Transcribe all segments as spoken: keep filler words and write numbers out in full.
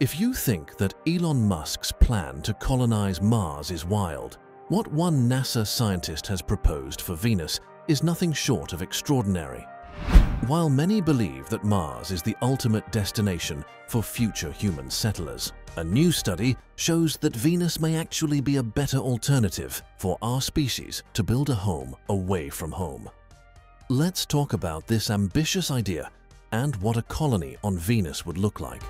If you think that Elon Musk's plan to colonize Mars is wild, what one NASA scientist has proposed for Venus is nothing short of extraordinary. While many believe that Mars is the ultimate destination for future human settlers, a new study shows that Venus may actually be a better alternative for our species to build a home away from home. Let's talk about this ambitious idea and what a colony on Venus would look like.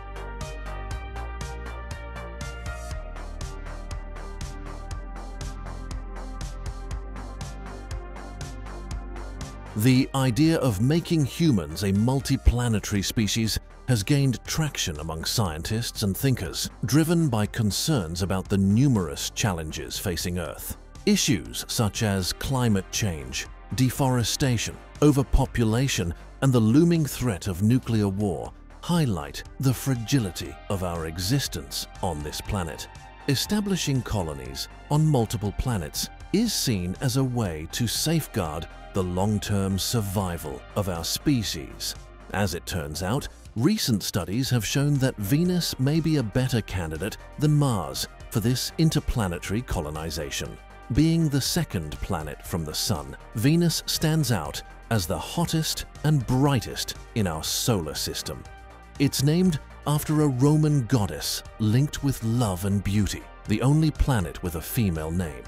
The idea of making humans a multi-planetary species has gained traction among scientists and thinkers, driven by concerns about the numerous challenges facing Earth. Issues such as climate change, deforestation, overpopulation, and the looming threat of nuclear war highlight the fragility of our existence on this planet. Establishing colonies on multiple planets is seen as a way to safeguard the long-term survival of our species. As it turns out, recent studies have shown that Venus may be a better candidate than Mars for this interplanetary colonization. Being the second planet from the Sun, Venus stands out as the hottest and brightest in our solar system. It's named after a Roman goddess linked with love and beauty, the only planet with a female name.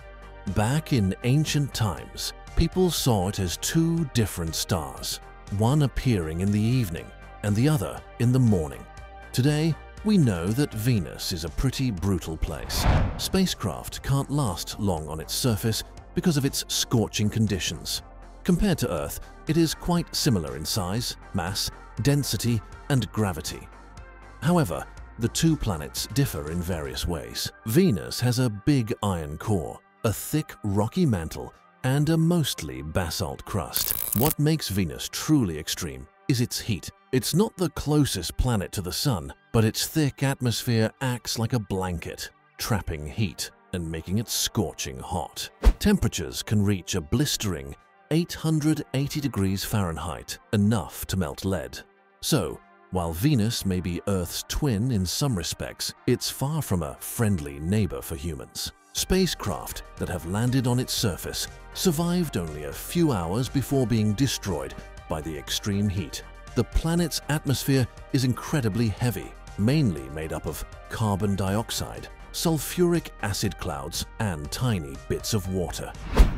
Back in ancient times, people saw it as two different stars, one appearing in the evening and the other in the morning. Today, we know that Venus is a pretty brutal place. Spacecraft can't last long on its surface because of its scorching conditions. Compared to Earth, it is quite similar in size, mass, density, and gravity. However, the two planets differ in various ways. Venus has a big iron core, a thick rocky mantle, and a mostly basalt crust. What makes Venus truly extreme is its heat. It's not the closest planet to the Sun, but its thick atmosphere acts like a blanket, trapping heat and making it scorching hot. Temperatures can reach a blistering eight hundred eighty degrees Fahrenheit, enough to melt lead. So, while Venus may be Earth's twin in some respects, it's far from a friendly neighbor for humans. Spacecraft that have landed on its surface survived only a few hours before being destroyed by the extreme heat. The planet's atmosphere is incredibly heavy, mainly made up of carbon dioxide, sulfuric acid clouds, and tiny bits of water.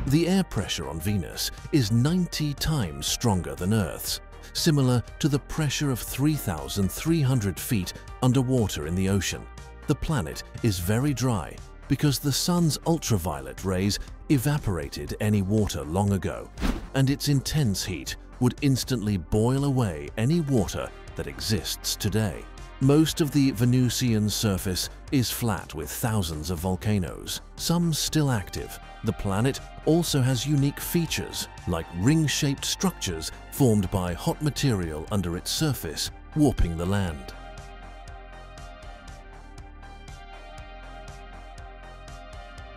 The air pressure on Venus is ninety times stronger than Earth's, similar to the pressure of three thousand three hundred feet underwater in the ocean. The planet is very dry because the Sun's ultraviolet rays evaporated any water long ago, and its intense heat would instantly boil away any water that exists today. Most of the Venusian surface is flat with thousands of volcanoes, some still active. The planet also has unique features, like ring-shaped structures formed by hot material under its surface, warping the land.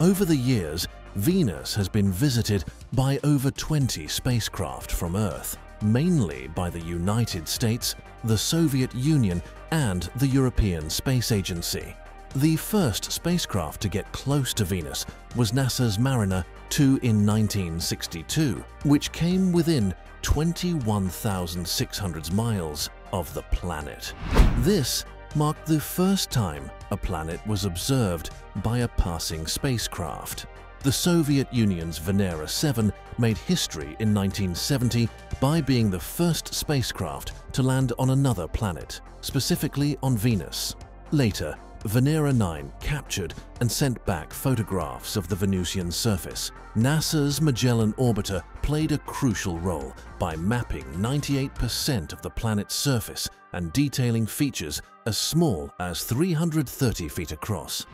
Over the years, Venus has been visited by over twenty spacecraft from Earth, mainly by the United States, the Soviet Union, and the European Space Agency. The first spacecraft to get close to Venus was NASA's Mariner two in nineteen sixty-two, which came within twenty-one thousand six hundred miles of the planet. This marked the first time a planet was observed by a passing spacecraft. The Soviet Union's Venera seven made history in nineteen seventy by being the first spacecraft to land on another planet, specifically on Venus. Later, Venera nine captured and sent back photographs of the Venusian surface. NASA's Magellan orbiter played a crucial role by mapping ninety-eight percent of the planet's surface and detailing features as small as three hundred thirty feet across.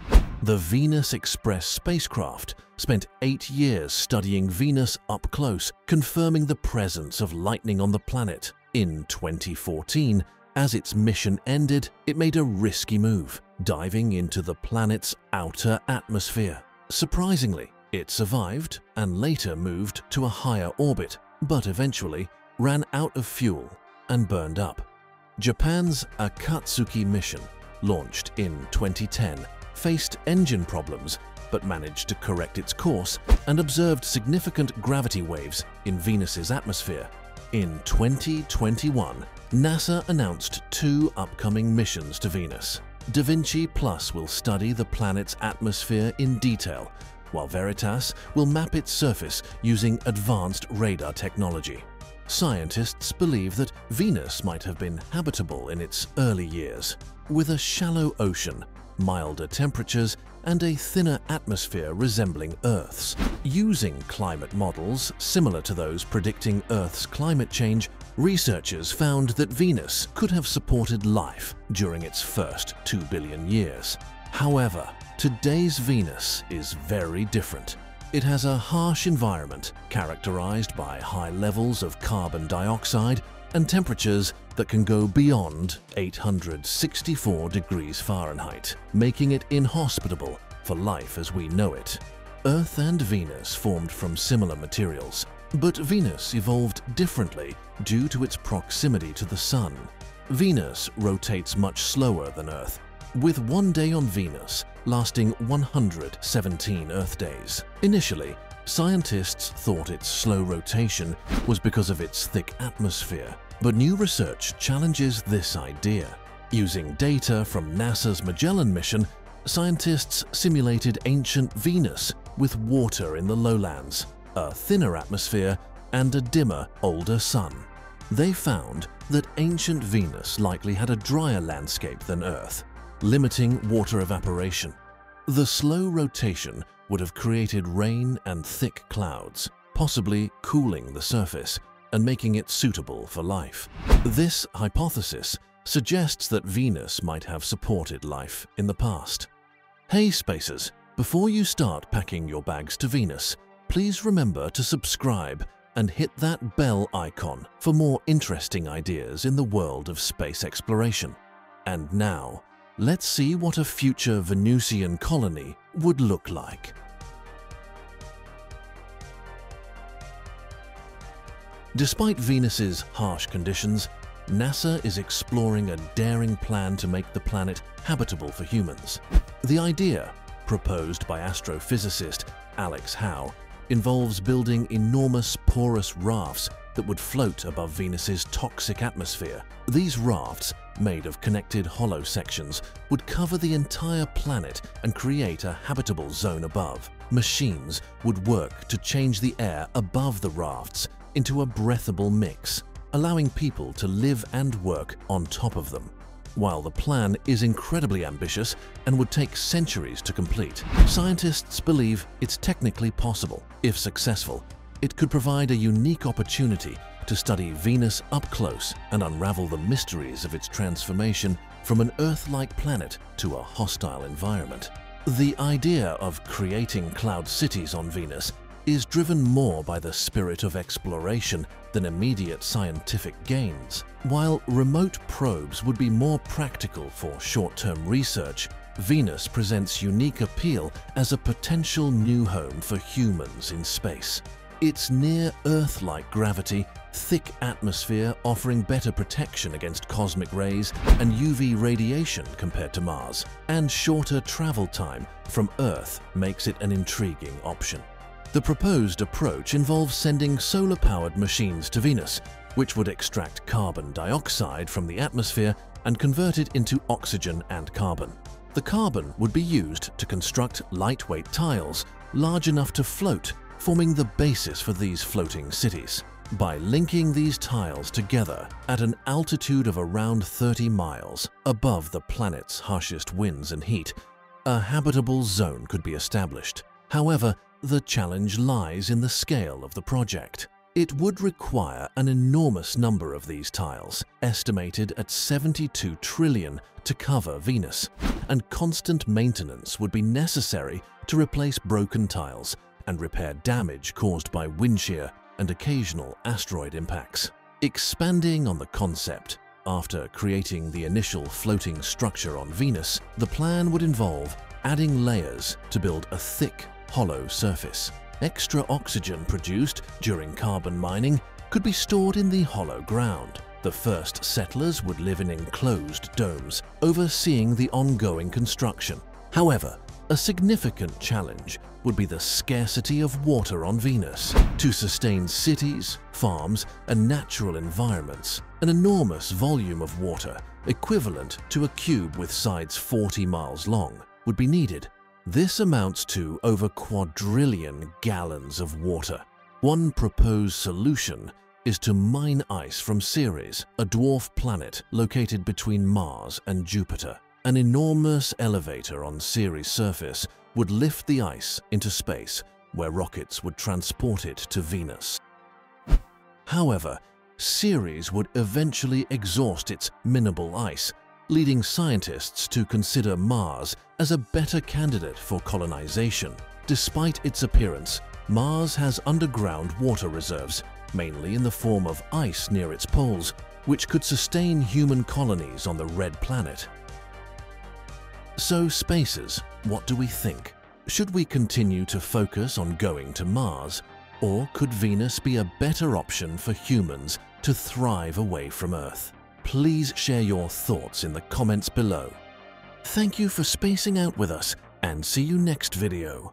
The Venus Express spacecraft spent eight years studying Venus up close, confirming the presence of lightning on the planet. In twenty fourteen, as its mission ended, it made a risky move, diving into the planet's outer atmosphere. Surprisingly, it survived and later moved to a higher orbit, but eventually ran out of fuel and burned up. Japan's Akatsuki mission launched in twenty ten, faced engine problems but managed to correct its course and observed significant gravity waves in Venus's atmosphere. In twenty twenty-one, NASA announced two upcoming missions to Venus. DaVinci Plus will study the planet's atmosphere in detail, while Veritas will map its surface using advanced radar technology. Scientists believe that Venus might have been habitable in its early years, with a shallow ocean, milder temperatures, and a thinner atmosphere resembling Earth's. Using climate models similar to those predicting Earth's climate change, researchers found that Venus could have supported life during its first two billion years. However, today's Venus is very different. It has a harsh environment characterized by high levels of carbon dioxide and temperatures that can go beyond eight hundred sixty-four degrees Fahrenheit, making it inhospitable for life as we know it. Earth and Venus formed from similar materials, but Venus evolved differently due to its proximity to the Sun. Venus rotates much slower than Earth, with one day on Venus lasting one hundred seventeen Earth days. Initially, scientists thought its slow rotation was because of its thick atmosphere, but new research challenges this idea. Using data from NASA's Magellan mission, scientists simulated ancient Venus with water in the lowlands, a thinner atmosphere, and a dimmer, older sun. They found that ancient Venus likely had a drier landscape than Earth, limiting water evaporation. The slow rotation would have created rain and thick clouds, possibly cooling the surface and making it suitable for life. This hypothesis suggests that Venus might have supported life in the past. Hey Spacers, before you start packing your bags to Venus, please remember to subscribe and hit that bell icon for more interesting ideas in the world of space exploration. And now, let's see what a future Venusian colony would look like. Despite Venus's harsh conditions, NASA is exploring a daring plan to make the planet habitable for humans. The idea, proposed by astrophysicist Alex Howe, involves building enormous porous rafts that would float above Venus's toxic atmosphere. These rafts, made of connected hollow sections, would cover the entire planet and create a habitable zone above. Machines would work to change the air above the rafts into a breathable mix, allowing people to live and work on top of them. While the plan is incredibly ambitious and would take centuries to complete, scientists believe it's technically possible. If successful, it could provide a unique opportunity to study Venus up close and unravel the mysteries of its transformation from an Earth-like planet to a hostile environment. The idea of creating cloud cities on Venus is driven more by the spirit of exploration than immediate scientific gains. While remote probes would be more practical for short-term research, Venus presents unique appeal as a potential new home for humans in space. Its near-Earth-like gravity, thick atmosphere offering better protection against cosmic rays and U V radiation compared to Mars, and shorter travel time from Earth makes it an intriguing option. The proposed approach involves sending solar-powered machines to Venus, which would extract carbon dioxide from the atmosphere and convert it into oxygen and carbon. The carbon would be used to construct lightweight tiles large enough to float, forming the basis for these floating cities. By linking these tiles together at an altitude of around thirty miles above the planet's harshest winds and heat, a habitable zone could be established. However, the challenge lies in the scale of the project. It would require an enormous number of these tiles, estimated at seventy-two trillion, to cover Venus, and constant maintenance would be necessary to replace broken tiles and repair damage caused by wind shear and occasional asteroid impacts. Expanding on the concept, after creating the initial floating structure on Venus, the plan would involve adding layers to build a thick, hollow surface. Extra oxygen produced during carbon mining could be stored in the hollow ground, The first settlers would live in enclosed domes, overseeing the ongoing construction. However, a significant challenge would be the scarcity of water on Venus. To sustain cities, farms, and natural environments, an enormous volume of water, equivalent to a cube with sides forty miles long, would be needed. This amounts to over quadrillion gallons of water. One proposed solution is to mine ice from Ceres, a dwarf planet located between Mars and Jupiter. An enormous elevator on Ceres' surface would lift the ice into space, where rockets would transport it to Venus. However, Ceres would eventually exhaust its mineable ice, leading scientists to consider Mars as a better candidate for colonization. Despite its appearance, Mars has underground water reserves, mainly in the form of ice near its poles, which could sustain human colonies on the red planet. So spacers, what do we think? Should we continue to focus on going to Mars, or could Venus be a better option for humans to thrive away from Earth? Please share your thoughts in the comments below. Thank you for spacing out with us, and see you next video.